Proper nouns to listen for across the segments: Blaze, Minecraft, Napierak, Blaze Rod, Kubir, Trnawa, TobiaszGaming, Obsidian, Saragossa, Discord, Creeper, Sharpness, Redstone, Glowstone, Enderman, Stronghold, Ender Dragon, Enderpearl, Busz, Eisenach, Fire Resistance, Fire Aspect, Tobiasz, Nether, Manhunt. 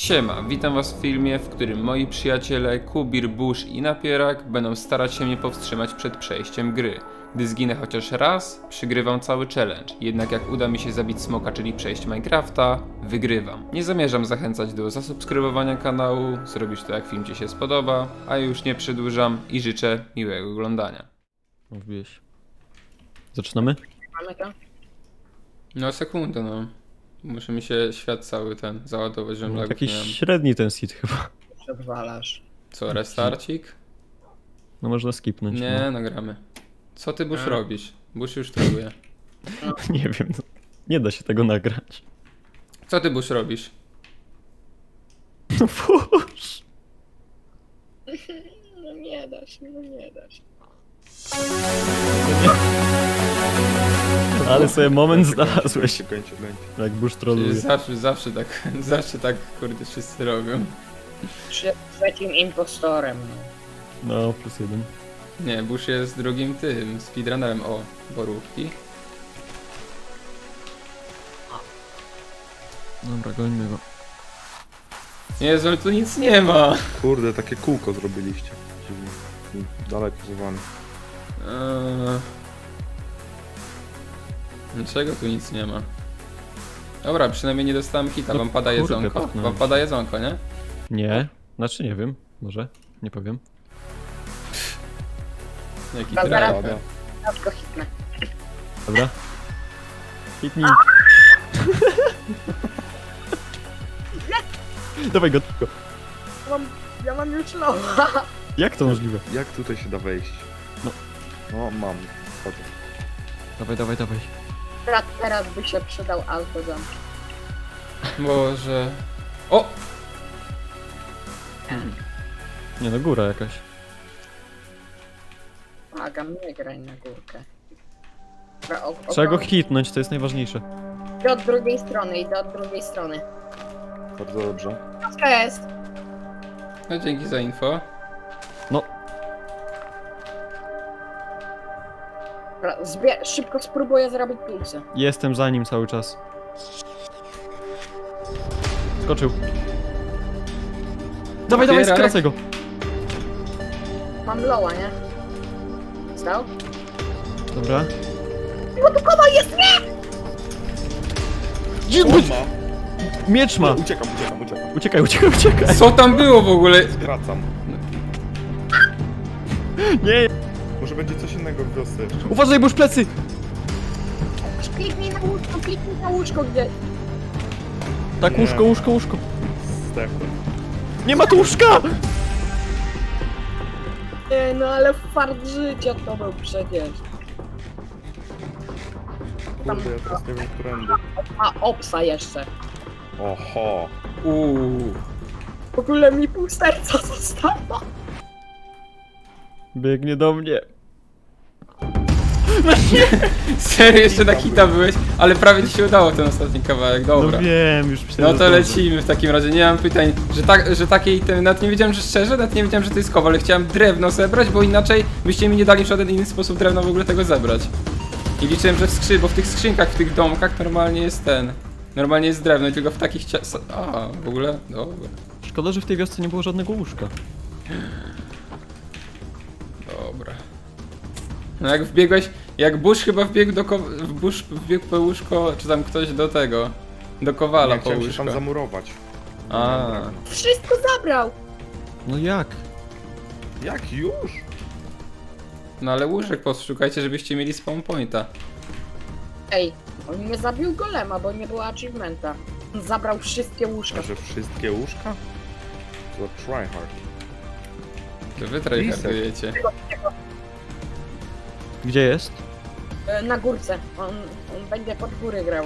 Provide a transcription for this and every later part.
Siema, witam was w filmie, w którym moi przyjaciele Kubir, Busz i Napierak będą starać się mnie powstrzymać przed przejściem gry. Gdy zginę chociaż raz, przygrywam cały challenge, jednak jak uda mi się zabić smoka, czyli przejść Minecrafta, wygrywam. Nie zamierzam zachęcać do zasubskrybowania kanału, zrobić to jak film ci się spodoba, a już nie przedłużam i życzę miłego oglądania. Mówiłeś. Zaczynamy? Mamy to. No sekundę no. Muszę mi się świat cały ten załadować, żebym no, jakiś średni ten seed chyba. Przedwalasz. Co, restarcik? No można skipnąć. Nie, no gramy. Co ty Busz robisz? Busz już troluje. No. Nie wiem, no. Nie da się tego nagrać. Co ty Busz robisz? No Busz! No nie da się, no nie da się. Ale sobie moment znalazłeś. Jak Busz troluje. Zawsze tak kurde wszyscy robią. Trzecim impostorem. No, plus jeden. Nie, Busz jest drugim tym, speedrunnerem. O, borówki. Dobra, gońmy go. Jezu, ale tu nic nie ma. Kurde, takie kółko zrobiliście. Dziwnie. Dalej pozowany. Dlaczego tu nic nie ma? Dobra, przynajmniej nie dostałem hita. Wam pada jedzonko? Wam pada jedzonko, nie? Nie, znaczy nie wiem, może, nie powiem. Jaki dragon. Dobra. Hitnij. Dawaj go tylko. Ja mam już lowa. Jak to możliwe? Jak tutaj się da wejść? No, no mam. Chodzę. Dawaj. Teraz by się przydał auto dom. Boże. O! Nie no, góra jakaś. Błagam, nie graj na górkę. Trzeba go hitnąć, to jest najważniejsze. Idę od drugiej strony. Bardzo dobrze. Co jest? No dzięki za info. No. Szybko spróbuję zrobić pizzę. Jestem za nim cały czas. Skoczył. Dawaj, skracaj go. Mam lowa, nie? Stał? Dobra. Bo tu komal jest, nie! Gdzie miecz ma! Uciekam. Uciekaj. Co tam było w ogóle? Skracam. Nie! Może będzie coś innego w wiosce. Uważaj, bo już plecy! Kliknij na łóżko gdzieś. Tak, nie. Łóżko. Stefan. Nie ma tu łóżka! Nie, no ale fart życia to był przecież. Kurde, ja teraz nie wiem, którędy. A obsa jeszcze. Oho. W ogóle mi pół serca zostało. Biegnie do mnie. Serio, jeszcze na hita byłeś, ale prawie ci się udało ten ostatni kawałek, dobra. No wiem, już myślałem. No to lecimy w takim razie, nie mam pytań, że takie itemy, nawet nie wiedziałem, że szczerze, nawet nie wiedziałem, że to jest kowal, ale chciałem drewno zebrać, bo inaczej byście mi nie dali w żaden inny sposób drewno w ogóle tego zebrać. I liczyłem, że bo w tych skrzynkach, w tych domkach normalnie jest normalnie jest drewno i tylko w takich w ogóle, dobra. Szkoda, że w tej wiosce nie było żadnego łóżka. Dobra. No jak wbiegłeś, jak Busz chyba wbiegł wbiegł po łóżko, czy tam ktoś do tego, do kowala po łóżko. Chciałem się tam zamurować. Wszystko zabrał! No jak? Jak już? No ale łóżek poszukajcie, żebyście mieli spawn pointa. Ej, on nie zabił golema, bo nie było achievementa. On zabrał wszystkie łóżka. Że wszystkie łóżka? To tryhard. To wy tryhardujecie. Gdzie jest? Na górce. On będzie pod góry grał.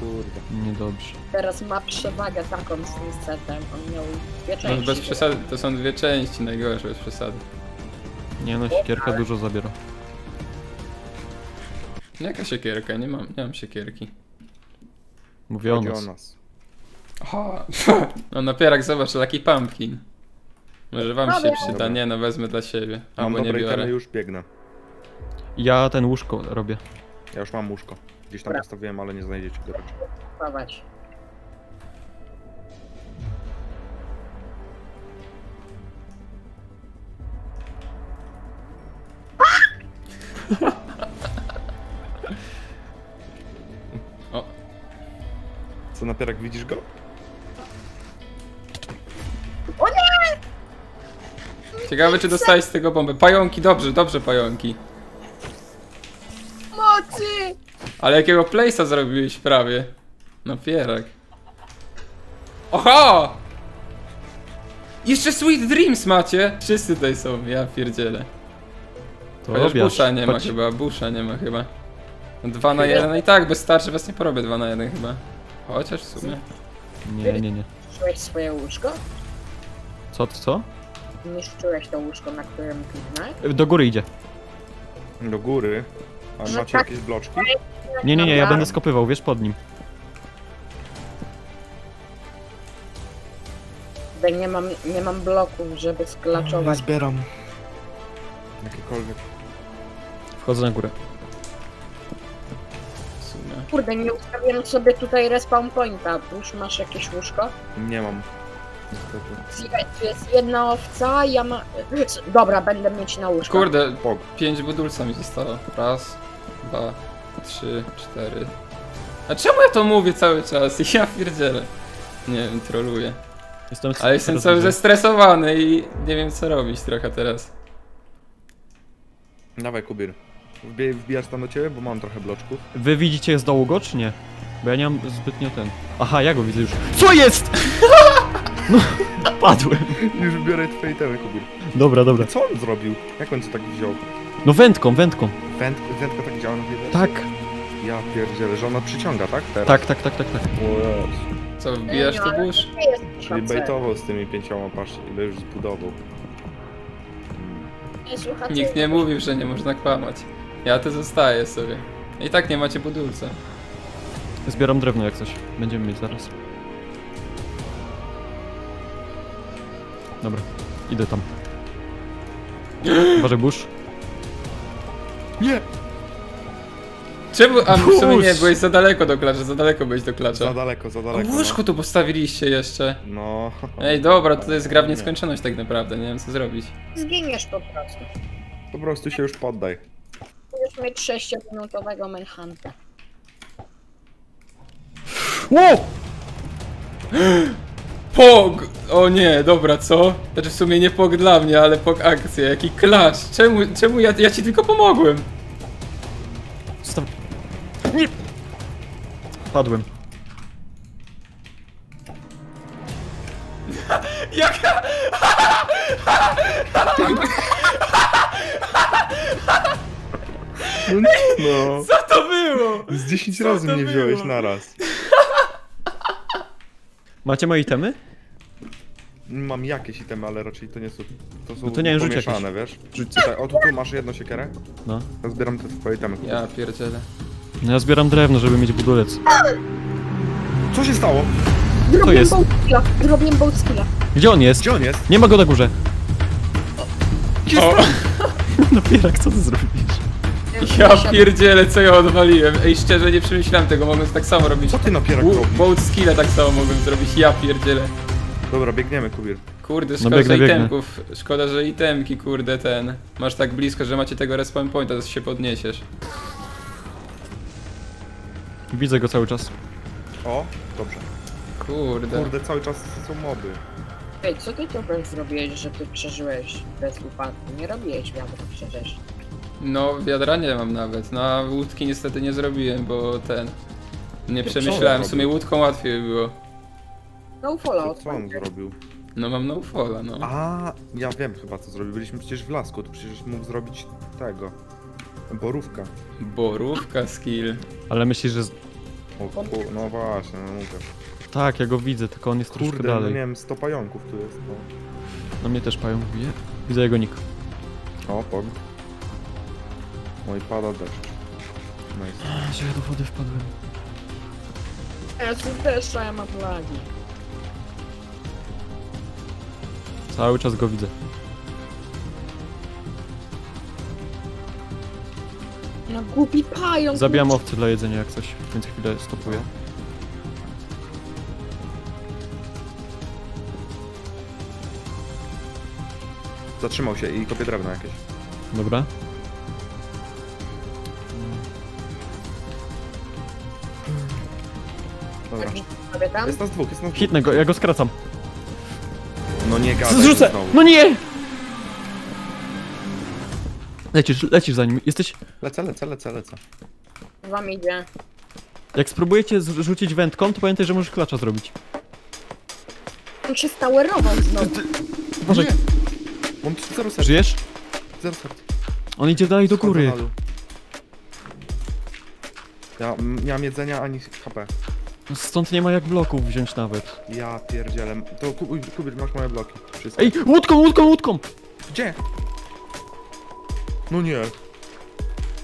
Kurde. Niedobrze. Teraz ma przewagę taką z tym setem. On miał dwie części. No bez przesady, to są dwie części najgorsze, bez przesady. Nie no, siekierka dużo zabiera. Jaka siekierka? Nie mam siekierki. Mówię o nas. Aha. No Napierak, zobacz, taki pumpkin. Może wam się przyda, dobra. Nie no, wezmę dla siebie. Albo nie biorę. Już biegnę. Ja ten łóżko robię. Ja już mam łóżko. Gdzieś tam postawiłem, ale nie znajdziecie go raczej. O. Co, Napierak, widzisz go? O nie! Ciekawe, czy dostałeś z tego bombę. Pająki, dobrze, dobrze, pająki. Mocy! Ale jakiego place'a zrobiłeś prawie? Napierak. Oho! Jeszcze Sweet Dreams macie! Wszyscy tutaj są, ja pierdzielę. Chociaż Busza nie ma chyba, Busza nie ma chyba. 2 na 1, no i tak, bez starczy was nie porobię 2 na 1 chyba. Chociaż w sumie. Nie. Niszczyłeś swoje łóżko? Co? Niszczyłeś to łóżko, na którym pignaj? Do góry idzie. Do góry? A macie jakieś bloczki? Nie, ja będę skopywał, wiesz, pod nim. Nie mam bloków, żeby sklaczować. Ja zbieram. Jakiekolwiek. Wchodzę na górę. Kurde, nie ustawiam sobie tutaj respawn pointa. Już masz jakieś łóżko? Nie mam. Słuchaj, tu jest jedna owca, ja mam... Dobra, będę mieć na łóżko. Kurde, 5 budulca mi zostało. 1, 2, 3, 4. A czemu ja to mówię cały czas? Ja pierdzielę. Nie wiem, troluję. Ale jestem cały zestresowany i nie wiem co robić trochę teraz. Dawaj, Kubir. Wbijasz tam do ciebie, bo mam trochę bloczków. Wy widzicie z dołu go, czy nie? Bo ja nie mam zbytnio ten... Aha, ja go widzę już. CO JEST?! No, padłem. Już biorę twoje itemy, Kubir. Dobra. Co on zrobił? Jak on to tak wziął? No wędką. Wędka tak działa na wiele? Tak. Ja pierdzielę, że ona przyciąga, tak? Teraz? Tak. Wow. Co, wbijasz to Busz? Czyli bejtował z tymi 5, patrzcie, ile już zbudował. Nikt nie mówił, że nie można kłamać. Ja to zostaję sobie. I tak nie macie budulca. Zbieram drewno jak coś. Będziemy mieć zaraz. Dobra, idę tam. Uważaj, Busz. Nie! Czemu? A w sumie nie, byłeś za daleko do klacza, za daleko. Łóżko tu postawiliście jeszcze. No. Ej, dobra, to jest gra w nieskończoność tak naprawdę, nie wiem co zrobić. Zginiesz po prostu. Po prostu się już poddaj. Musisz mieć 6-minutowego manhunta. Wow! Pog! O nie, dobra, co? Znaczy w sumie nie pog dla mnie, ale pog akcja, jaki klacz. Czemu ja ci tylko pomogłem? Nie. Padłem. Jaka? No. Co to było? Z 10 razy mnie wziąłeś na raz. Macie moje itemy? Mam jakieś itemy, ale raczej to nie są. To są pomieszane, wiesz? Tutaj, o tu masz jedną siekierę? No. Ja zbieram te twoje itemy. Ja pierdzielę. Ja zbieram drewno, żeby mieć budulec. Co się stało? Zrobiłem bolt skilla. Gdzie on jest? Nie ma go na górze. Napierak, co ty zrobiłeś? Ja pierdzielę, co ja odwaliłem. Ej, szczerze nie przemyślałem tego, mogłem tak samo robić. Co ty, Napierak, robisz? Bolt skilla tak samo mogłem zrobić, ja pierdzielę. Dobra, biegniemy, Kubir. Kurde, szkoda, że itemków. Szkoda, że itemki, kurde, ten. Masz tak blisko, że macie tego respawn pointa, to się podniesiesz. Widzę go cały czas. O, dobrze. Kurde, cały czas są moby. Ej, co ty to zrobiłeś, że ty przeżyłeś bez upadku? Nie robiłeś wiadra przecież. No, wiadra nie mam nawet. No, łódki niestety nie zrobiłem, bo ten... Nie przemyślałem, w sumie łódką łatwiej było. No fola, co on zrobił? No mam no fola, no. A, ja wiem chyba co zrobił. Byliśmy przecież w lasku, to przecież mógł zrobić tego. Borówka. Borówka skill. Ale myślisz, że... No właśnie, no mówię. Tak, ja go widzę, tylko on jest troszkę dalej. Kurde, nie wiem, 100 pająków tu jest. Bo... Na mnie też pająk bije. Widzę jego nick. O, pog. Oj, pada deszcz. Nice. Źle do wody wpadłem. Jestem deszcza, ja mam lagi. Cały czas go widzę. No głupi pająk! Zabijam owce dla jedzenia jak coś, więc chwilę stopuję. Zatrzymał się i kopie drewno jakieś. Dobra. Dobra. Sobie tam. Jest nas dwóch, jest nas dwóch. Hitnego, ja go skracam. No nie gadaj. Zrzucę! No nie! Lecisz za nim, jesteś... Lecę. Wam idzie. Jak spróbujecie rzucić wędką, to pamiętaj, że możesz klacza zrobić. On się stawerował znowu. Uważaj. On 0 serc. Żyjesz? 0 serc. On idzie dalej do góry. Ja nie mam jedzenia ani HP. Stąd nie ma jak bloków wziąć nawet. Ja pierdzielę. To Kubir, masz moje bloki. Wszystko. Ej, łódką! Gdzie? No nie.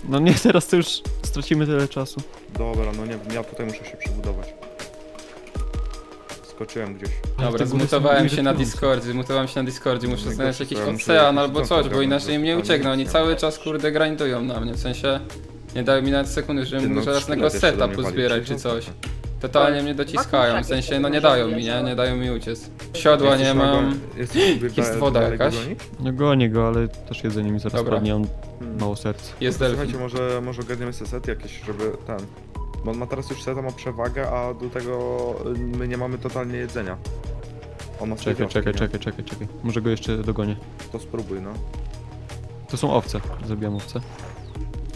No nie, teraz to już stracimy tyle czasu. Dobra, no nie, ja tutaj muszę się przebudować. Skoczyłem gdzieś. Dobra, zmutowałem się na Discordzie, muszę znaleźć jakiś ocean albo coś, bo inaczej mnie uciekną. Oni cały czas, kurde, grindują na mnie, w sensie nie dają mi nawet sekundy, żebym mógł żadnego setupu zbierać czy coś. Totalnie mnie dociskają, w sensie no nie dają mi, nie? Nie dają mi uciec. Siodła nie mam, jest woda jakaś. No gonię go, ale też jedzenie mi zaraz padnie, on mało serc. Jest delfin. Słuchajcie, może ogarniemy sobie set jakiś, żeby ten... Bo on ma teraz już seta, ma przewagę, a do tego my nie mamy totalnie jedzenia. On ma czekaj. Może go jeszcze dogonię. To spróbuj, no. To są owce, zabijam owce.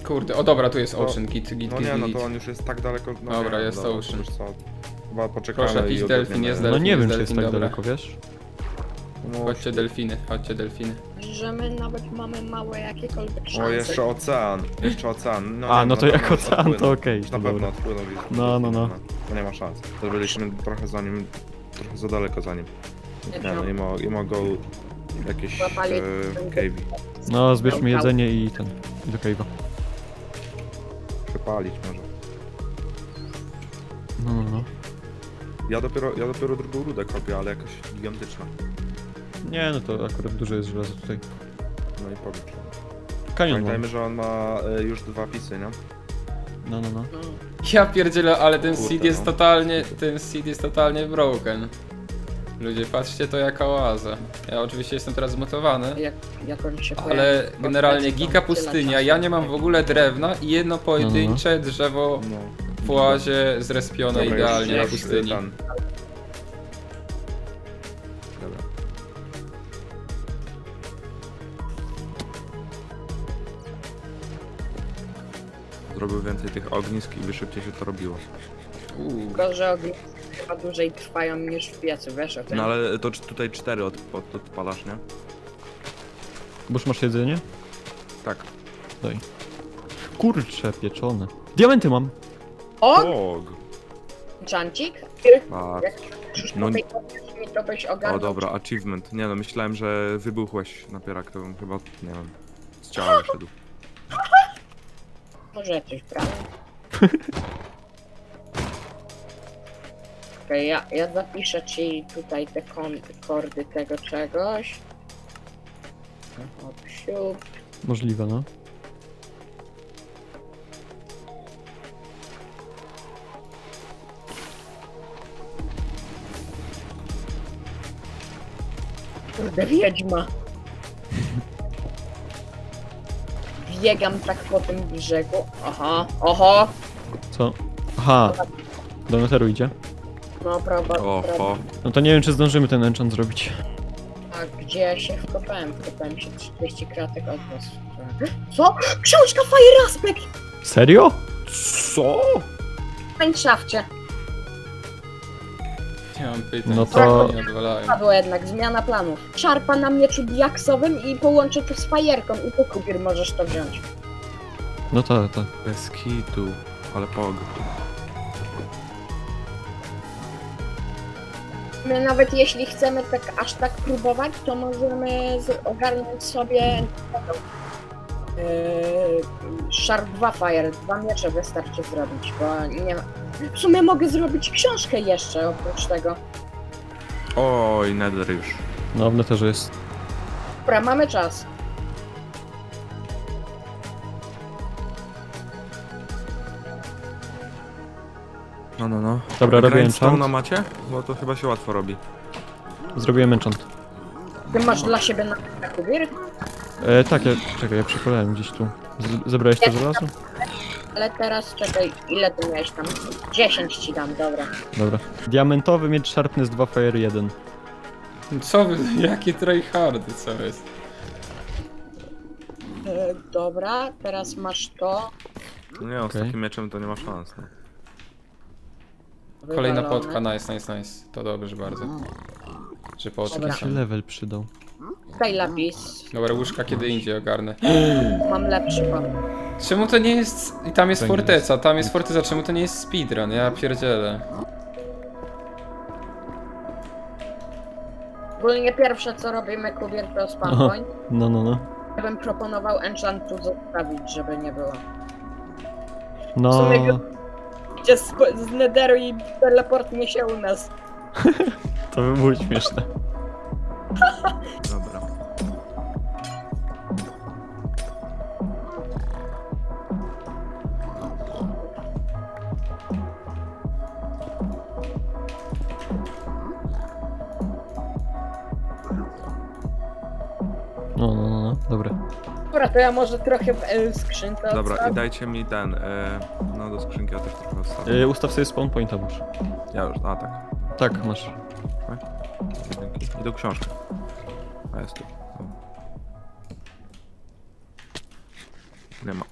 Kurde, o dobra, tu jest Ocean, git. No to on już jest tak daleko... No dobra, jest to Ocean. Chyba poczekamy. Proszę, jakiś delfin, jest delfin. No nie wiem, czy jest tak daleko, wiesz? Chodźcie delfiny. Że my nawet mamy małe jakiekolwiek szanse. O, jeszcze ocean. No, a, no to jak ocean, to okej. Okay, na pewno odpłynął. No. To nie ma szans. To byliśmy trochę za nim, trochę za daleko za nim. Nie ma go jakieś cave. No, zbierzmy jedzenie i ten, do cave'a. Przepalić może. No. Ja dopiero drugą rudę kopię, ale jakaś gigantyczna. Nie, no to akurat dużo jest żelaza tutaj. No i powiem. Pamiętajmy, że on ma już 2 pisy, nie? No. Ja pierdzielę, ale ten seed jest totalnie, broken. Ludzie, patrzcie to jaka oaza. Ja oczywiście jestem teraz zmotowany, ale generalnie gika pustynia, ja nie mam w ogóle drewna i jedno pojedyncze drzewo w oazie zrespione idealnie na pustyni. Zrobił więcej tych ognisk i by szybciej się to robiło. Tylko, że ogniska chyba dłużej trwają niż w piecu, wiesz o tym. No ale to tutaj 4 odpalasz, nie? Boż masz jedzenie? Tak. Daj. Kurcze pieczone. Diamenty mam! Og! Dżancik? Tak. No nie... O dobra, achievement. Nie no, myślałem, że wybuchłeś napierak, to bym chyba, nie wiem, z ciała wyszedł. Może coś brałem. Okej, ja zapiszę ci tutaj te kordy tego czegoś. Obsiup. Możliwe, no. Kurde, wiedźma. Biegam tak po tym brzegu. Oho! Co? Aha! Do Netheru idzie? No, prawda. No to nie wiem, czy zdążymy ten enchant zrobić. A gdzie ja się wkopałem? Wkopałem się 30 kratek od was. Co? Książka Fire Aspect! Serio? Co? W Minecrafcie. No to... Padło jednak, zmiana planu. Szarpa na mieczu diaksowym i połączę to z fajerką i po Kubir możesz to wziąć. No tak. Bez kitu, ale pog. My nawet jeśli chcemy tak aż tak próbować, to możemy ogarnąć sobie... Sharp 2 Fire, 2 miecze wystarczy zrobić, bo nie ma... W sumie mogę zrobić książkę jeszcze oprócz tego. Oj, Nether już. No w Netherze jest. Dobra, mamy czas. No. Dobra, robię enchant. Na macie? Bo to chyba się łatwo robi. Zrobiłem enchant. Ty masz dla siebie na kubierku? Tak, ja przekolałem gdzieś tu. Zebrałeś to żelazo? Ale teraz czekaj, ile ty miałeś tam? 10 ci dam, dobra. Dobra. Diamentowy miecz Sharpness 2, Fire 1. Co wy, jakie tryhardy, co jest? Dobra, teraz masz to. Nie, okay. Z takim mieczem to nie ma szans. No. Kolejna potka, nice, nice, nice. To dobrze bardzo. Że potki się level przydał. Daj lapis. Dobra, łóżka kiedy indziej ogarnę. Mam lepszy pan. Czemu to nie jest... I tam jest forteca, tam jest forteca. Czemu to nie jest speedrun? Ja pierdzielę. Ogólnie pierwsze co robimy, Kubir, to spawn point. No, no, no. Ja bym proponował enchant tu zostawić, żeby nie było. No... W sumie, gdzie z Netheru i teleportnie się u nas. To by było śmieszne. Dobra. No, no, no, dobra. Dobra, to ja może trochę w skrzynce. Dobra, odstawię. I dajcie mi ten. No, do skrzynki ja też trochę odstawię. Ustaw sobie spawn pointa już. Ja już, a tak. Tak, masz. I do książki. A jest tu. Nie ma.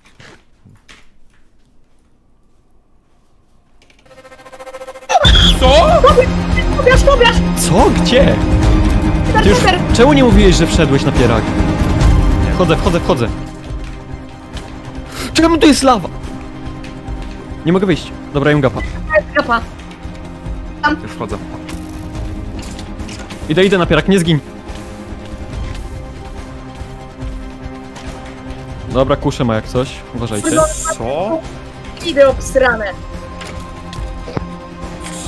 Co? Tobiasz, Tobiasz! Co? Gdzie? Ty już... Czemu nie mówiłeś, że wszedłeś na pierak? Wchodzę, wchodzę, wchodzę. Czemu tu jest lawa? Nie mogę wyjść. Dobra, jem gapa. Gapa. Tam. Już wchodzę. Idę, idę na pierak, nie zgiń. Dobra, kuszę ma jak coś, uważajcie. Co? Idę obsranę.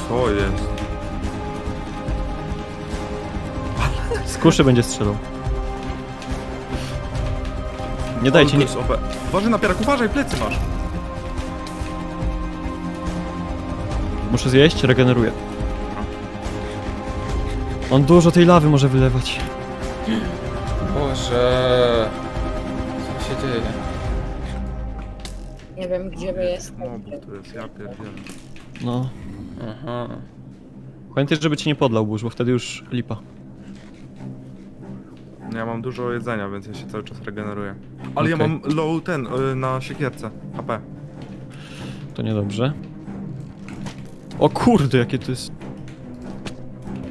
Co jest? Z kuszy będzie strzelał. Nie dajcie nic. Uważaj na pierak, uważaj, plecy masz. Muszę zjeść, regeneruję. On dużo tej lawy może wylewać. Boże... Co się dzieje? Nie wiem, gdzie wy jesteście. To jest ja pierdzielę. No. Aha. Pamiętaj, żeby cię nie podlał burz, bo wtedy już lipa. Ja mam dużo jedzenia, więc ja się cały czas regeneruję. Ale okay. Ja mam low ten, na siekierce, HP. To niedobrze. O kurde, jakie to jest...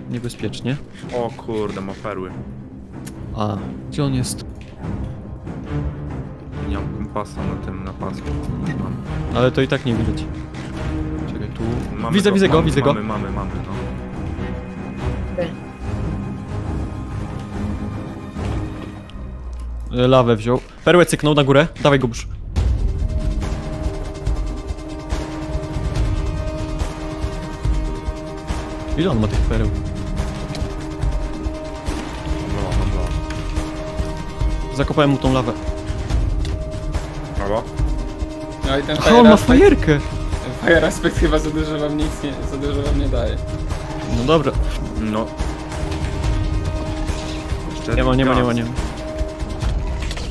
Niebezpiecznie. O kurde, ma perły. A, gdzie on jest? Nie mam kompasa na tym, na pasku. Ale to i tak nie widać. Czekaj, tu... Mamy widzę, widzę go, widzę go. Mamy, no. Lawę wziął. Perłę cyknął na górę. Dawaj go, burz. Ile on ma tych pereł? Zakopałem mu tą lawę. Brawo. No i ten Fire Aspect... on ma fajerkę! Ten Fire Aspect chyba za dużo wam nic nie... za dużo wam nie daje. No dobra. No. Nie ma.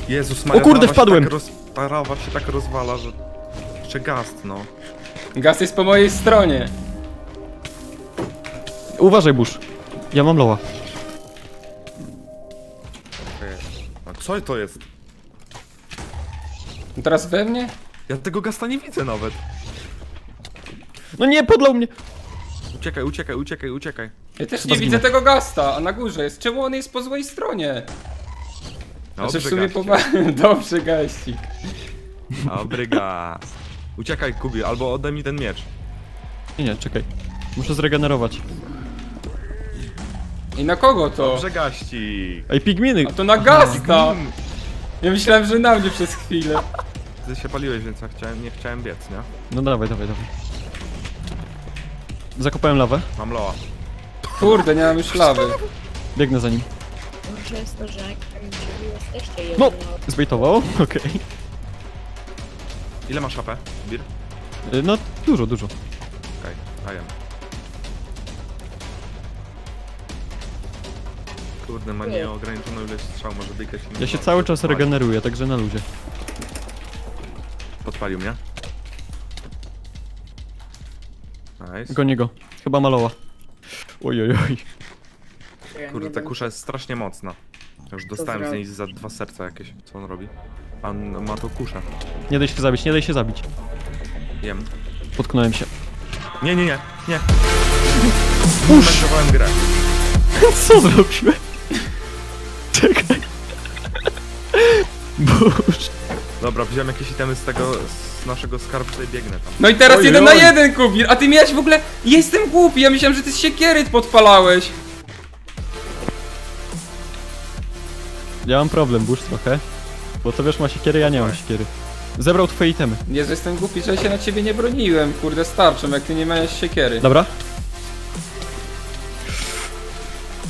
Jezus Maria, o kurde, wpadłem! Ta lawa się tak rozwala, że... Jeszcze gast, no. Gast jest po mojej stronie. Uważaj, burz. Ja mam loła. A co to jest? Teraz we mnie? Ja tego gasta nie widzę nawet. No nie, podlał mnie. Uciekaj, uciekaj, uciekaj, uciekaj. Ja też nie widzę tego gasta, a na górze jest. Czemu on jest po złej stronie? Znaczy w sumie dobry gaścik. Dobry gast. Uciekaj, Kubi, albo oddaj mi ten miecz. Nie, czekaj. Muszę zregenerować. I na kogo to? Dobrze, gaści. Ej, pigminy! A to na gasta! Ja myślałem, że na mnie przez chwilę. Ty się paliłeś, więc nie chciałem biec, nie? No dawaj, dawaj, dawaj. Zakopałem lawę. Mam loa. Kurde, nie mam już lawy. Biegnę za nim. Może jest to, że jak jesteście jedno... No! Zbejtował, okej. Okay. Ile masz HP, Bir? No, dużo, dużo. Okej, daję. Kurde, ma nieograniczoną ilość strzał, może dykać. Ja się cały czas regeneruję, także na luzie. Podpalił mnie? Nice. Goni go. Chyba malowa. Ojojoj. Kurde, ta kusza jest strasznie mocna. Ja już dostałem z niej za 2 serca jakieś. Co on robi? Pan ma to kuszę. Nie daj się zabić, nie daj się zabić. Jem. Potknąłem się. Nie, nie, nie, nie. Uszczowałem grę. Co zrobiłem? Czekaj. Busz. Dobra, wziąłem jakieś itemy z tego, z naszego skarbca i biegnę tam. No i teraz oj, 1 na 1, Kubir, a ty miałeś w ogóle... Jestem głupi, ja myślałem, że ty z siekiery podpalałeś. Ja mam problem, Busz, trochę. Bo to wiesz, ma siekiery, ja nie mam siekiery. Zebrał twoje itemy. Jezu, jestem głupi, że ja się na ciebie nie broniłem, kurde, starczą, jak ty nie miałeś siekiery. Dobra.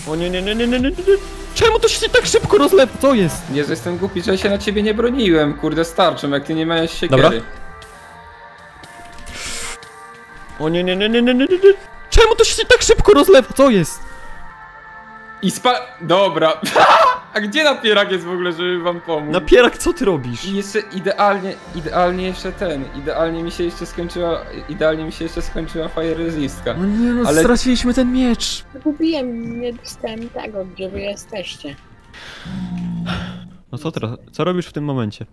O nie, nie, nie, nie, nie, nie, nie. Czemu to się tak szybko rozlepa? Co jest? Jezu, jestem głupi, że ja się na ciebie nie broniłem, kurde, starczą, jak ty nie miałeś siekiery. Dobra. O nie, nie, nie, nie, nie, nie, nie. Czemu to się tak szybko rozlepa? Co jest? I Dobra. A gdzie Napierak jest w ogóle, żeby wam pomóc? Napierak, co ty robisz? I jeszcze idealnie mi się jeszcze skończyła Fire Resistka. No nie no, ale... straciliśmy ten miecz. Kupiłem, nie dostałem tego, gdzie wy jesteście. No co teraz, co robisz w tym momencie?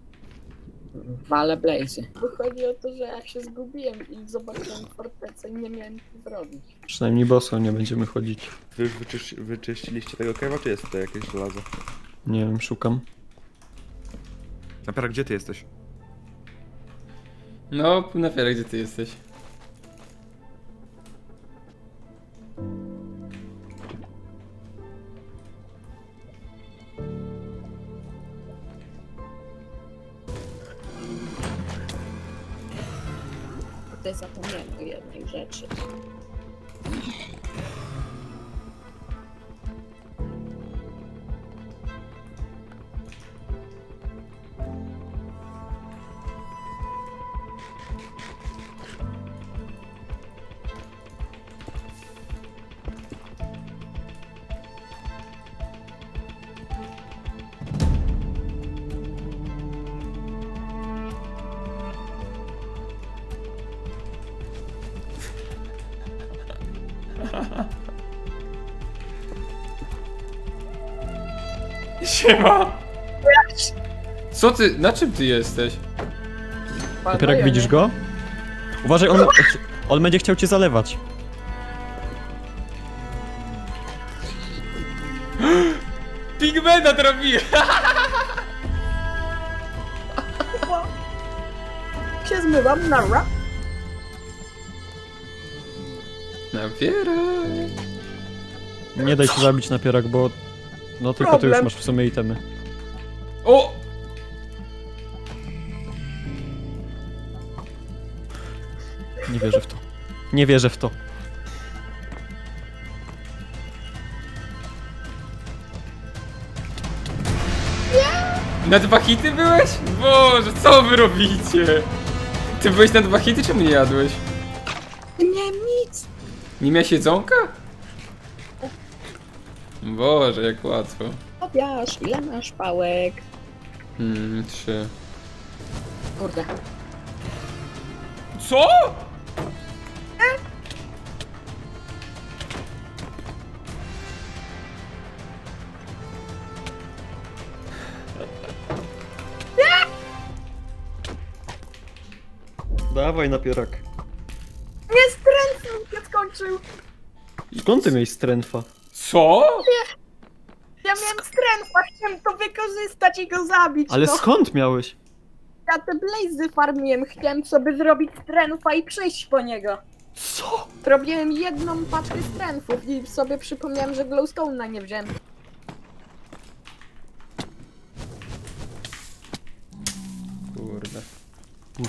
Male Blaze. Chodzi o to, że ja się zgubiłem i zobaczyłem fortecę i nie miałem co zrobić. Przynajmniej boso nie będziemy chodzić. Wy już wyczyściliście tego kewa, czy jest tutaj jakieś żelazo? Nie wiem, szukam. Napierak, gdzie ty jesteś? No, Napierak, gdzie ty jesteś? Zapomniałem o jednej rzeczy. Siema! Co ty? Na czym ty jesteś? Napierak, widzisz go? Uważaj, on będzie chciał cię zalewać. Pigmenta trafiłem! Się zmywam, narra. Napierak! Nie daj się zabić, Napierak, bo... No tylko ty już masz w sumie itemy. O! Nie wierzę w to. Nie wierzę w to. Na 2 hity byłeś? Boże, co wy robicie? Ty byłeś na 2 hity, czemu nie jadłeś? Nie miałem nic. Nie miałeś jedzonka? Boże, jak łatwo. Tobiasz, ile masz pałek? 3. Kurde. Co? Dawaj, Napierak. Nie, strętwą się skończył. Skąd ty miałeś strętwa? Co? Nie. Ja miałem strętwa, chciałem to wykorzystać i go zabić. Ale no. Skąd miałeś? Ja te blazy farmiłem, chciałem sobie zrobić strętwa i przyjść po niego. Co? Robiłem jedną paczkę strętwów i sobie przypomniałem, że glowstone'a nie wziąłem. Kurde. Pusz.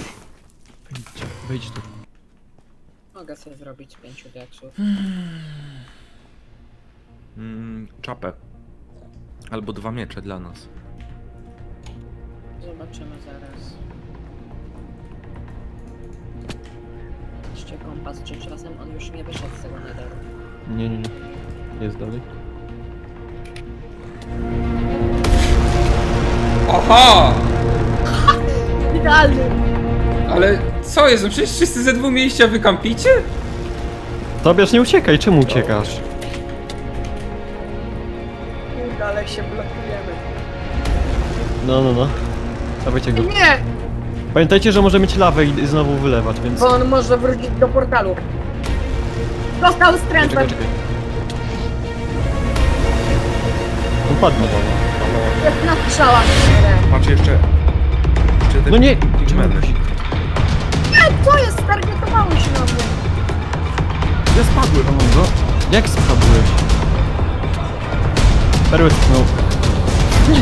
Wejdź tu. Mogę sobie zrobić 5 diaksów. Czapę. Albo 2 miecze dla nas. Zobaczymy zaraz. Jeszcze kompas, czymś razem on już nie wyszedł z tego netheru. Nie, nie, nie. Jest dalej. Oho! Idealnie! Ale co jest? No przecież wszyscy ze 2 miejsca wykampicie? Tobiasz, nie uciekaj, czemu uciekasz? Dalej się blokujemy. No. Dawajcie go. Nie! Pamiętajcie, że może mieć lawę i znowu wylewać, więc... Bo on może wrócić do portalu. Dostał strętę! Upadnie. Jest na strzałach. Patrz jeszcze... No nie! Nie, to jest! Targetowało się na mnie! Ja spadłem, Amando. Jak spadłeś? Perły tknął. Nie,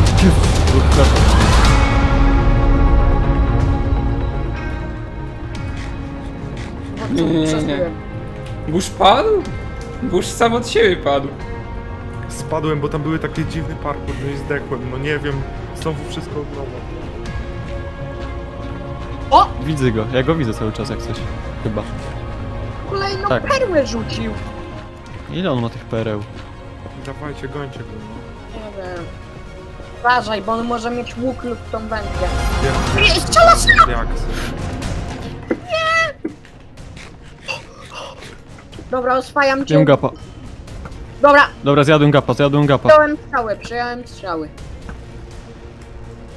nie. Busz padł? Busz sam od siebie padł. Spadłem, bo tam były takie dziwny parkour, no i zdechłem, no nie wiem. Znowu wszystko od nowa. O! Widzę go, ja go widzę cały czas jak coś. Chyba. Kolejną tak. Perłę rzucił. Ile on ma tych pereł? Dawajcie, gońcie go. Nie wiem. Uważaj, bo on może mieć łuk lub tą wędkę. Nie, strzela się! Dobra, oswajam cię. Gapa. Dobra. Dobra, zjadłem gapa. Przyjąłem strzały.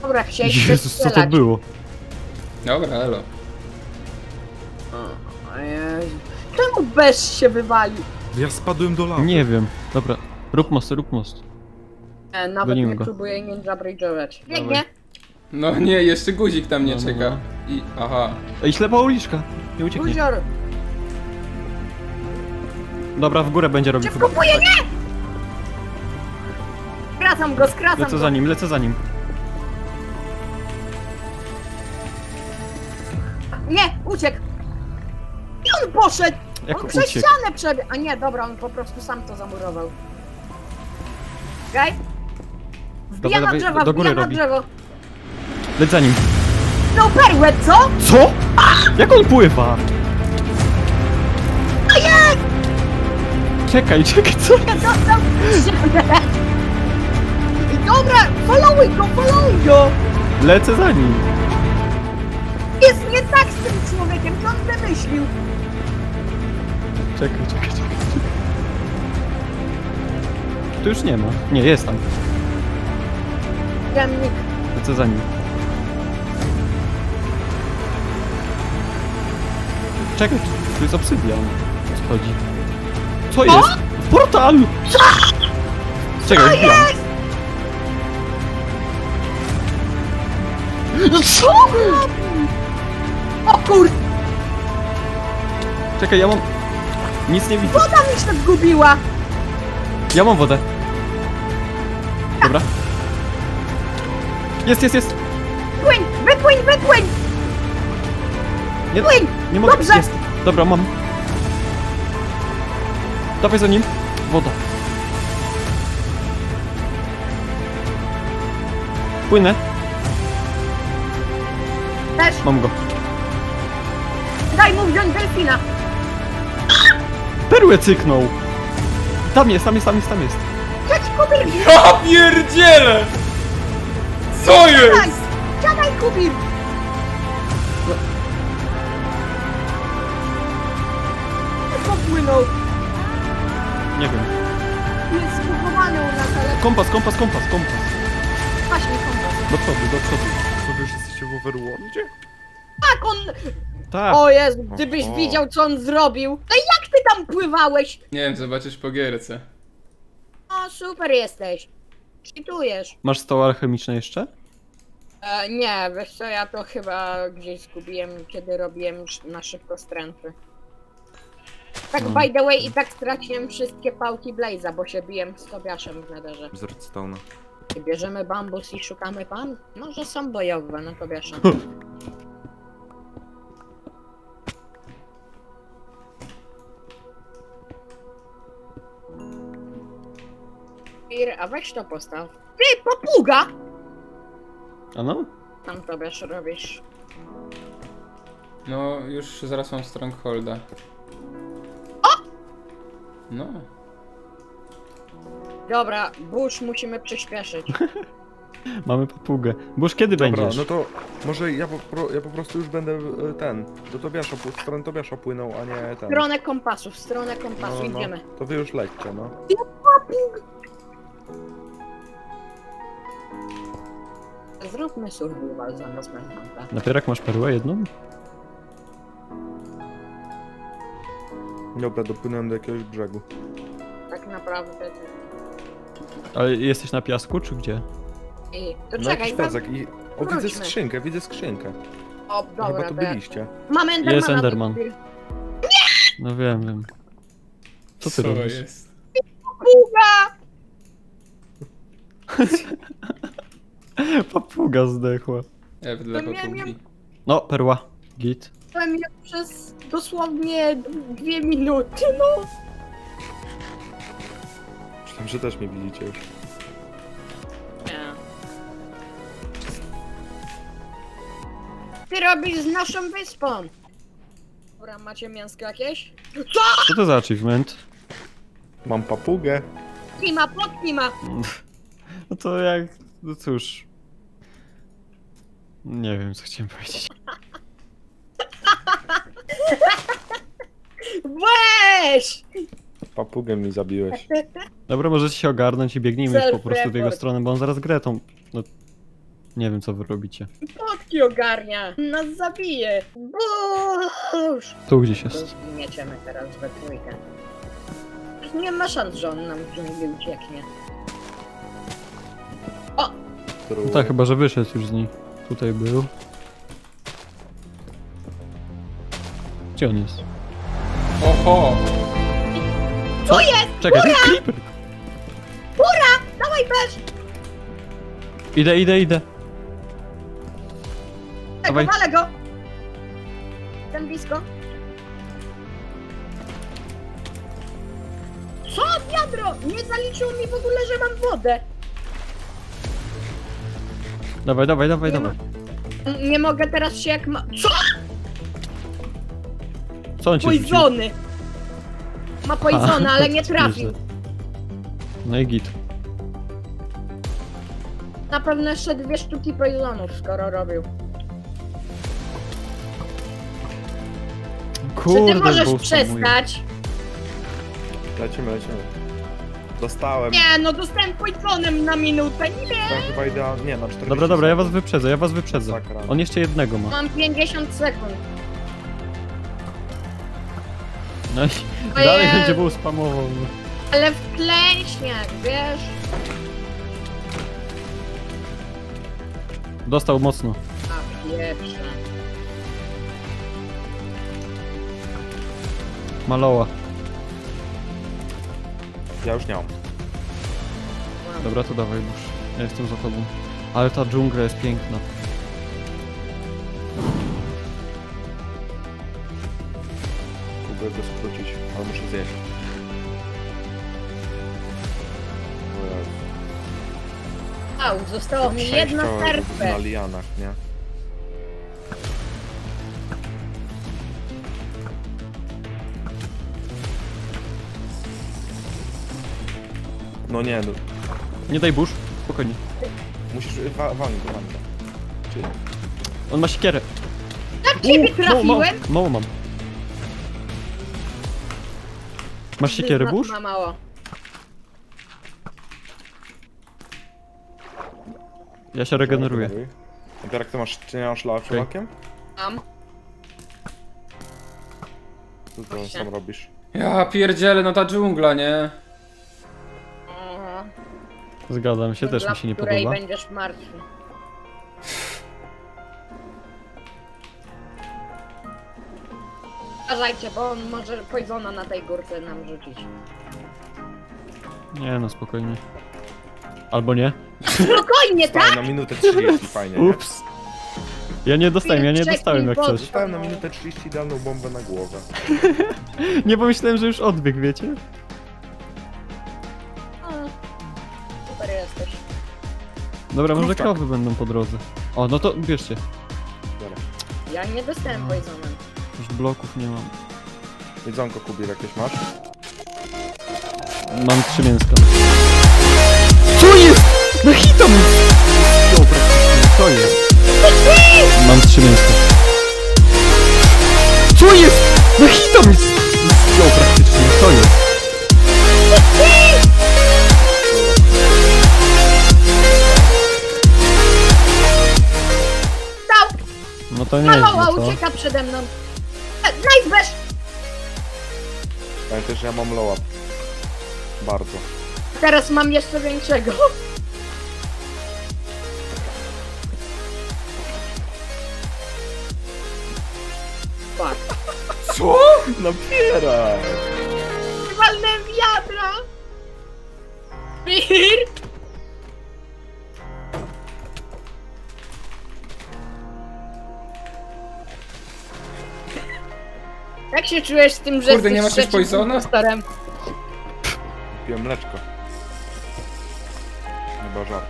Dobra, chciałem się Jezus, strzelać. Co to było? Dobra, elo. Czemu bez się wywalił? Ja spadłem do lawy. Nie wiem. Dobra, rób most. Nawet nie próbuję nie zabridżować. Biegnie. No nie, jeszcze guzik tam nie czeka. No. I... aha. I ślepa uliczka. Nie ucieknie. Guzior. Dobra, w górę będzie robił. Kupuję, nie! Skracam go. Lecę za nim. Nie, uciekł. I on poszedł! Jak on przez ścianę przebiegł. A nie, dobra, on po prostu sam to zamurował. Okej? Wbija na drzewo, Lec za nim. No perłę, co? Co? Ach! Jak on pływa? A jak? Czekaj, co? Ja dostał ścianę. Dobra, followuj go! Lecę za nim. Jest nie tak z tym człowiekiem, co on wymyślił. Czekaj. Tu już nie ma. Nie, jest tam. Jamnik. Co za nim? Czekaj, tu jest obsydian. Schodzi. Co jest? Portal! Czekaj, jest! Co? O kur... Czekaj, ja mam... Nic nie widzę. Woda mi się zgubiła! Ja mam wodę. Dobra. Jest. Wypłyń! Nie mogę. Dobrze. Jest. Dobra, mam. Dawaj za nim. Woda. Płynę. Też. Mam go. Daj mu wziąć delfina. Perłę cyknął. Tam jest. Cześć, Kubir! Ja pierdzielę! Co jest? Siadaj, Kubir! Popłynął. Nie wiem. Jest zbudowany u nas, ale... Kompas. Właśnie, kompas. Do przodu. Co wy już jesteście w Overworldzie? Tak, on... Tak. O Jezu, gdybyś widział, co on zrobił. No jak ty tam pływałeś? Nie wiem, zobaczysz po gierce. O, super jesteś. Cheatujesz. Masz stoły alchemiczne jeszcze? Nie, wiesz co, ja to chyba gdzieś zgubiłem, kiedy robiłem na szybko stręty. Tak by the way i tak straciłem wszystkie pałki Blaze'a, bo się biłem z Tobiaszem w Netherze. Z Redstone'a. Bierzemy bambus i szukamy pan? Może są bojowe na Tobiasza. A weź to postaw. Ty, papuga! Ano? Tam Tobiasz robisz. No, już zaraz mam Strongholda. O! No. Dobra, Busz musimy przyspieszyć. Mamy papugę. Boż, kiedy dobra, będziesz? No to może ja po prostu już będę ten, do Tobiasza, w stronę Tobiasza płynął, a nie ten. W stronę kompasu, no, idziemy. No, to wy już lećcie, no. Zróbmy survival zamiast Minecrafta. Napierak, masz perłę jedną? Dobra, dopłynąłem do jakiegoś brzegu. Tak naprawdę... Ale jesteś na piasku, czy gdzie? To czekaj, i... O, widzę skrzynkę, O, dobra, chyba tu byliście. Mam Endermana. Jest Enderman. Nie! No wiem. Co ty robisz? Jest? Papuga! Papuga zdechła. F dla papugi. No, perła. Git. Byłem ja przez dosłownie 2 minuty, no. Myślałem, że też mnie widzicie już. Ty robisz z naszą wyspą? Dobra, macie mięsko jakieś? Co to za achievement? Mam papugę. Potki ma. No to jak... no cóż... Nie wiem, co chciałem powiedzieć. Weź! Papugę mi zabiłeś. Dobra, możecie się ogarnąć i biegnijmy już po prostu w jego stronę, bo on zaraz gretą. No... Nie wiem, co wy robicie. Potki ogarnia! Nas zabije! Busz! Tu gdzieś jest. Zginiecie teraz we trójkę. Nie ma szans, że on nam ucieknie. O! No tak, chyba że wyszedł już z niej. Tutaj był. Gdzie on jest? Oho! Co jest? Czekaj, to jest Creeper! Ura! Dawaj, weź! Idę! Walę go! Jestem blisko. Co, wiadro? Nie zaliczyło mi w ogóle, że mam wodę. Dawaj. Nie mogę teraz się jak ma... Co? Co on cię poizony! Ma poizona, ale nie trafił. No i git. Na pewno jeszcze 2 sztuki poizonów, skoro robił. Kurde, czy ty możesz przestać? Lecimy. Dostałem. Nie, no dostałem poisonem na minutę, nie! Nie, na 40. Dobra, ja was wyprzedzę. Sakra. On jeszcze jednego ma. Mam 50 sekund. No i dalej będzie był spamował. Ale w klęśniach, wiesz? Dostał mocno. A pierwsze. Maloła. Ja już nie mam. Dobra, to dawaj już. Ja jestem za tobą. Ale ta dżungla jest piękna. Kubę go skrócić, ale muszę zjeść. Au, zostało mi 1 serce. Na lianach, nie? No nie, no. Nie daj burz, spokojnie. Musisz wangę. Czyli... On ma siekierę. Na ciebie trafiłem! Mało mam. Masz siekierę, burz? Ma mało. Ja się regeneruję. Napierak, ty masz, czy nie masz lała przemakiem? Mam. Co to sam robisz? Ja pierdzielę, no ta dżungla, nie? Zgadzam się, też mi się nie podoba. Będziesz martwy. Uważajcie, bo on może poizona na tej górce nam rzucić. Nie no, spokojnie. Albo nie. Spokojnie, tak? Na minutę 30, fajnie. Ups. Ja nie dostałem jak coś. Dostałem na minutę 30 daną bombę na głowę. Nie pomyślałem, że już odbieg, wiecie? Dobra, może krowy będą po drodze. O, no to bierzcie. Dobra. Ja nie dostałem poizonem. Już bloków nie mam. Jedzonko, Kubir, jakieś masz? Mam 3 mięska. Co jest? Na hita mu! to nie jest. Mała ucieka przede mną. Nice bash! Pamiętaj, że ja mam low up. Bardzo. Teraz mam jeszcze większego. Fuck. Co? Napierak! Walnę wiadra! Mir! Jak się czujesz z tym, że kurde, nie masz już poisona? Piję mleczko. Chyba żart.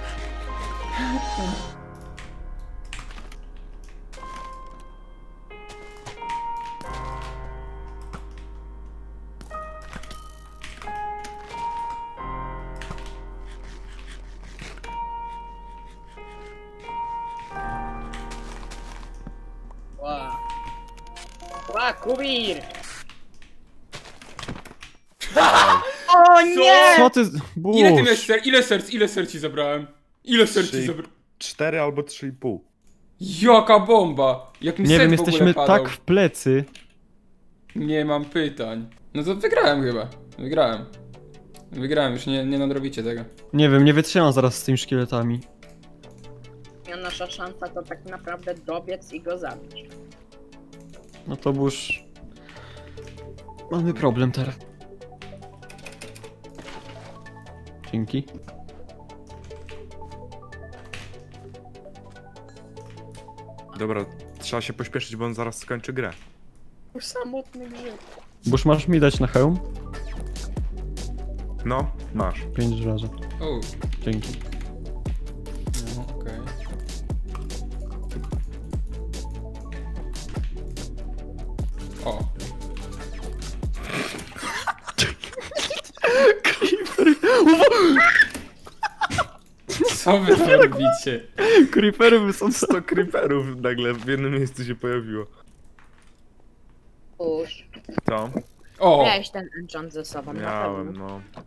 Kubir! O nie! Co ty? Busz. Ile ty miałeś serc? Ile serc ci zabrałem? Ile serc ci zabrałem? 4 albo 3,5. Jaka bomba! Jak mi nie wiem, jesteśmy tak w plecy. Nie mam pytań. No to wygrałem chyba. Wygrałem, już nie nadrobicie tego. Nie wiem, nie wytrzymam zaraz z tymi szkieletami. Nasza szansa to tak naprawdę dobiec i go zabić. No to Busz... Mamy problem teraz. Dzięki. Dobra, trzeba się pośpieszyć, bo on zaraz skończy grę. Już samotny grzyb. Busz, masz mi dać na hełm? No, masz. 5 razy. O. Dzięki. No, okej. O. Creeper. Co wy tam robicie? Creepery są 100 creeperów nagle w jednym miejscu się pojawiło. Uż. Co? O! Miałeś ten enchant ze sobą. Miałem, na pewno. No.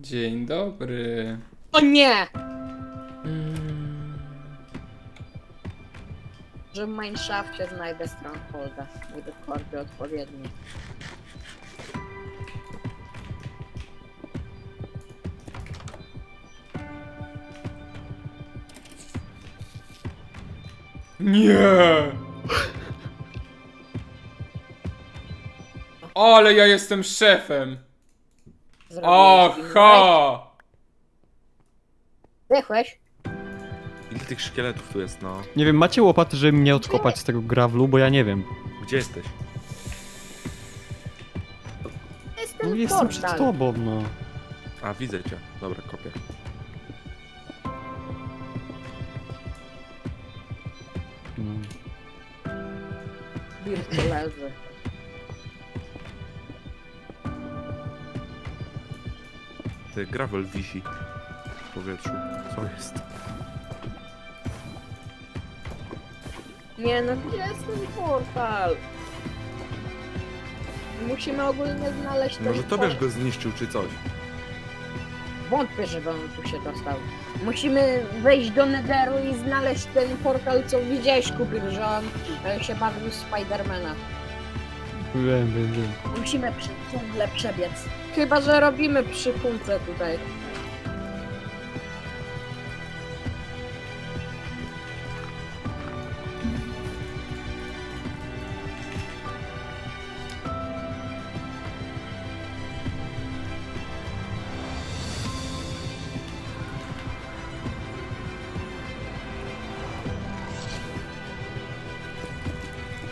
Dzień dobry. O nie! Że w Minecraftie znajdę Strongholda, gdy korby odpowiednie. Nie! Ale ja jestem szefem! Aha! Zdechłeś? Ile tych szkieletów tu jest, no? Nie wiem, macie łopaty, żeby mnie odkopać z tego grawlu, bo ja nie wiem. Gdzie jesteś? Jestem, no, jestem przed tobą, no. A, widzę cię. Dobra, kopię. Birce leży. Ty, gravel wisi w powietrzu. Co jest? Nie no, gdzie jest ten portal? Musimy ogólnie znaleźć ten. Może Tobiasz go zniszczył czy coś? Wątpię, żeby on tu się dostał. Musimy wejść do Netheru i znaleźć ten portal, co widziałeś, Kubir, że on się bawił z Spidermana. Wiem. Musimy ciągle przebiec. Chyba, że robimy przy półce tutaj.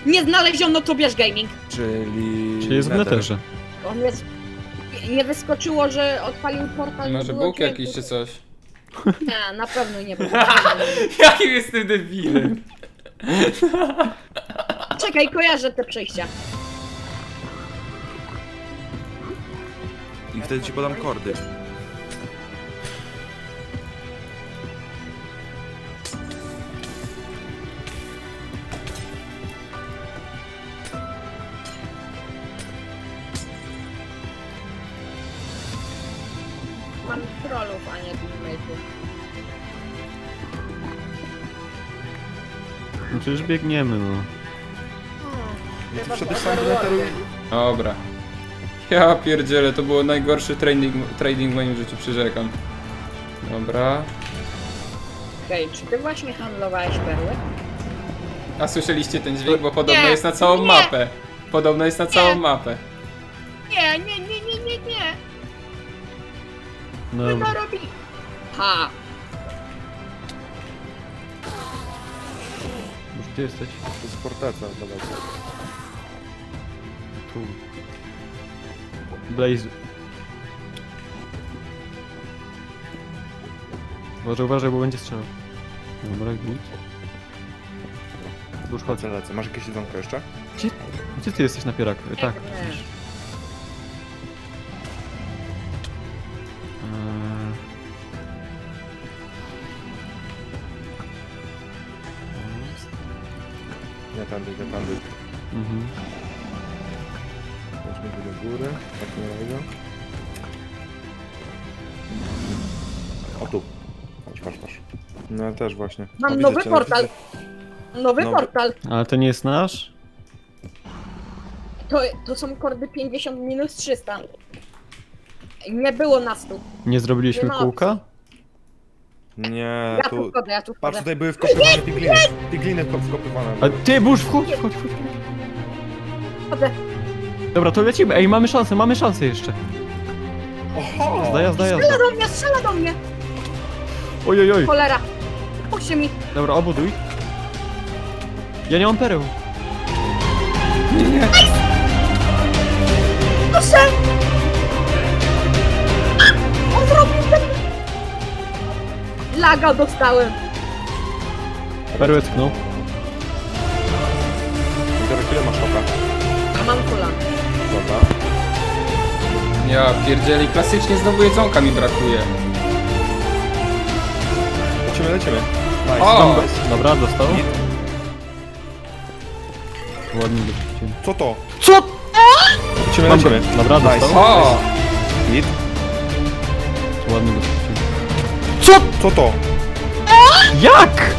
Nie znaleziono Tobiasz Gaming. Czyli jest w Netherze. On jest... Nie wyskoczyło, że odpalił portal. Może bóg jakiś czy coś. Nie, na pewno nie był. Jakim jestem debilem. Czekaj, kojarzę te przejścia. I wtedy ci podam kordy. Przecież biegniemy, no. Ja ty wszedłeś sam do Netheru i... Dobra. Ja pierdzielę, to było najgorszy trading w moim życiu, przyrzekam. Dobra. Hej, czy ty właśnie handlowałeś perły? A słyszeliście ten dźwięk, bo podobno jest na całą mapę. Podobno jest na całą mapę. Nie. No. Co robi? Ha! Już gdzie jesteś? To jest portacja, dobra. Tu. Blaze. Może uważaj, bo będzie strzelał. Dobra, git. Już chodzę, lecę. Masz jakieś jedzonko jeszcze? Gdzie ty jesteś, Napierak? Tak. Ja tam byłem. Mhm. Chodźmy do góry, tak nie robię. O tu. Patrz. No ja też właśnie. Mam nowy portal. Nowy portal. Ale to nie jest nasz? To są kordy 50 minus 300. Nie było nas tu. Nie zrobiliśmy kółka? Nie, ja tu wchodzę, Patrz, tutaj były wkopywane pigliny. Pigliny wkopywane. A ty, Busz, wchodź. Chodzę. Dobra, to lecimy. Ej, mamy szansę jeszcze. Oho! Zdaję. Strzela do mnie! Ojojoj! Cholera! Puśćcie mi! Dobra, obuduj. Ja nie mam pereł. Nie! Nice! Proszę! A! On zrobił ten... Laga dostałem! Perły tknął. Tyle masz oka. A mam kolan. Dobra. Ja pierdzielę, klasycznie znowu jedzonka mi brakuje. Lecimy. Nice. O! Dobra, dostał. Ładnie dopuścimy. Co to? Co? Lecimy. Dobra, nice. Dostał. Nice. Ładnie dopuścimy. Co to? Jak?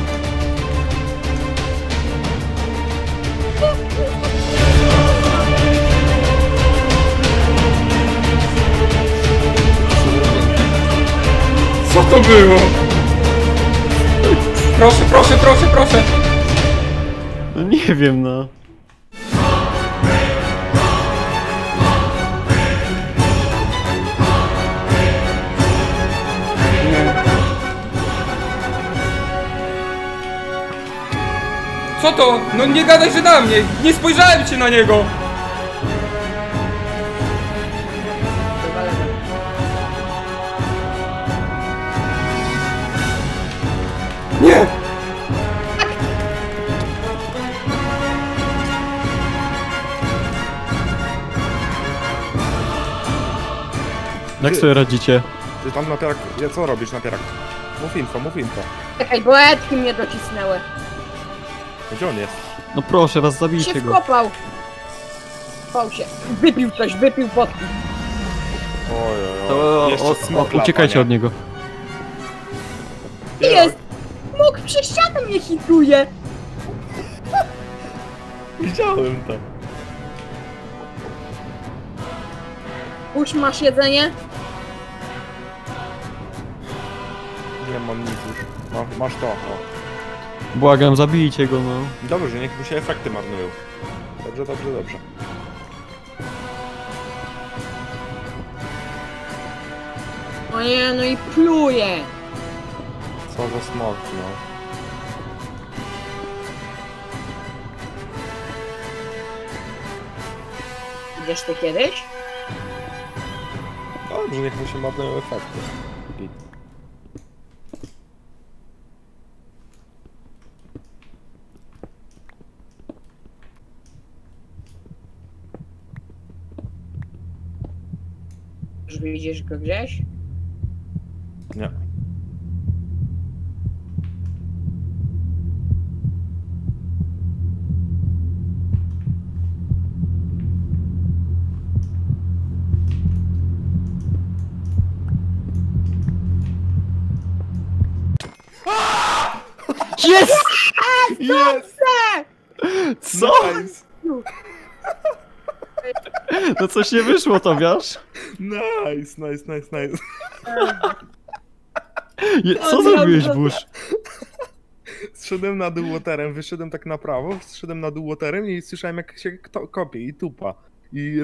Co to było? Proszę! No nie wiem, no. Co to? No nie gadaj, że na mnie! Nie spojrzałem się na niego! Nie! Jak sobie radzicie? Ty tam Napierak... Co robisz, Napierak? Mów info. Czekaj, bo etki mnie docisnęły. Gdzie on jest? No proszę was, zabijcie go. Wkopał się. Wypił wodki. Ojoj. Uciekajcie od niego. Jest! Mógł przez ścianę mnie hituje! Widziałem to. Już masz jedzenie? Nie mam nic już. Masz to. Błagam, zabijcie go, no. Dobrze, że niech mu się efekty marnują. Dobrze. O nie, no i pluje! Co za smok, no. Idziesz ty kiedyś? Dobrze, niech mu się marnują efekty. Widzisz go gdzieś? Nie. Jest! Yes! Co? No coś nie wyszło, Tobiasz. Nice. Co zrobiłeś, Busz? Zszedłem na dół łoterem, wyszedłem tak na prawo, zszedłem na dół łoterem i słyszałem, jak się kopie i tupa. I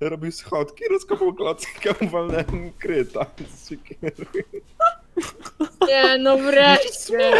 robił schodki, rozkopał klocka, walnęłem kryta. Nie, no wreszcie.